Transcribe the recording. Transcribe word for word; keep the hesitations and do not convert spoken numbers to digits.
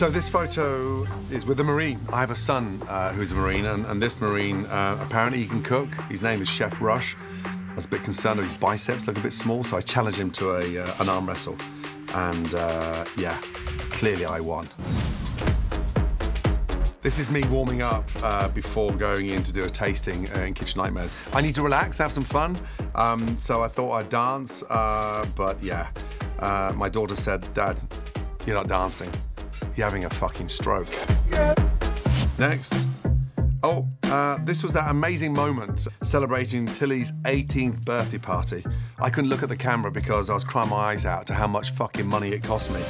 So this photo is with a Marine. I have a son uh, who's a Marine, and, and this Marine, uh, apparently he can cook. His name is Chef Rush. I was a bit concerned that his biceps look a bit small, so I challenged him to a, uh, an arm wrestle. And, uh, yeah, clearly I won. This is me warming up uh, before going in to do a tasting uh, in Kitchen Nightmares. I need to relax, have some fun, um, so I thought I'd dance, uh, but yeah. Uh, my daughter said, "Dad, you're not dancing. You're having a fucking stroke." Yeah. Next. Oh, uh, this was that amazing moment celebrating Tilly's eighteenth birthday party. I couldn't look at the camera because I was crying my eyes out to how much fucking money it cost me.